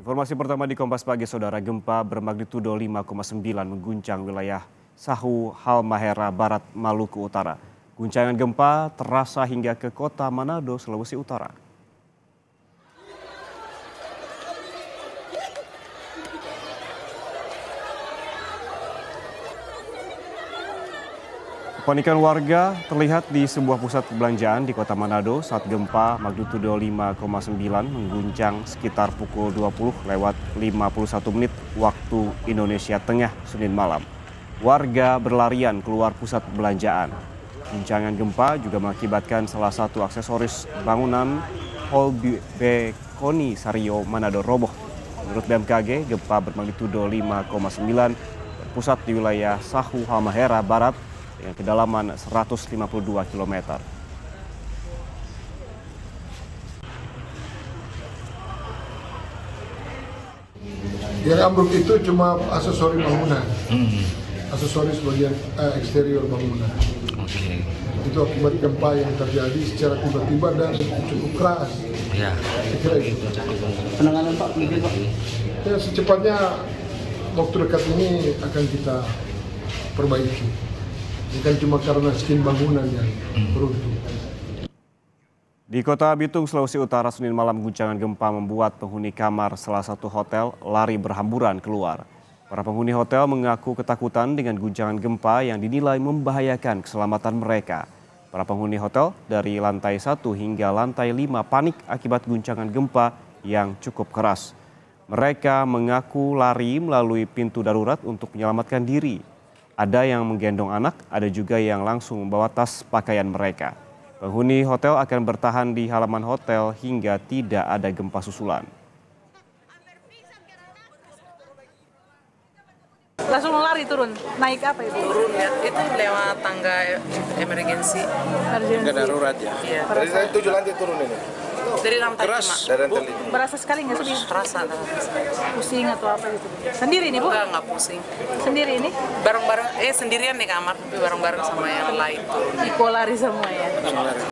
Informasi pertama di Kompas Pagi, Saudara, gempa bermagnitudo 5,9 mengguncang wilayah Sahu, Halmahera Barat, Maluku Utara. Guncangan gempa terasa hingga ke kota Manado, Sulawesi Utara. Kepanikan warga terlihat di sebuah pusat perbelanjaan di kota Manado saat gempa magnitudo 5,9 mengguncang sekitar pukul 20:51 waktu Indonesia Tengah Senin malam. Warga berlarian keluar pusat perbelanjaan. Guncangan gempa juga mengakibatkan salah satu aksesoris bangunan Hall B Koni Sario Manado roboh. Menurut BMKG, gempa bermagnitudo 5,9 berpusat di wilayah Sahu, Halmahera Barat dengan kedalaman 152 km. Yang ambruk itu cuma aksesori bangunan. Aksesoris bagian eksterior bangunan. Itu akibat gempa yang terjadi secara tiba-tiba dan cukup keras. Ya. Penanganan Pak, ya, secepatnya waktu dekat ini akan kita perbaiki. Bukan cuma karena skin bangunan yang runtuh. Di kota Bitung, Sulawesi Utara, Senin malam guncangan gempa membuat penghuni kamar salah satu hotel lari berhamburan keluar. Para penghuni hotel mengaku ketakutan dengan guncangan gempa yang dinilai membahayakan keselamatan mereka. Para penghuni hotel dari lantai 1 hingga lantai 5 panik akibat guncangan gempa yang cukup keras. Mereka mengaku lari melalui pintu darurat untuk menyelamatkan diri. Ada yang menggendong anak, ada juga yang langsung membawa tas pakaian mereka. Penghuni hotel akan bertahan di halaman hotel hingga tidak ada gempa susulan. Langsung lari turun, naik apa itu? Turun ya, itu lewat tangga emergensi. Tangga darurat ya? Iya. Dari saya 7 lantai turun ini? Dari lantai 5. Berasa sekali nggak sih? Terasa. Pusing atau apa gitu? Sendiri nih Bu? Enggak, nggak pusing. Sendiri ini? Bareng-bareng, sendirian di kamar, tapi bareng-bareng sama yang lain. Polari semua ya?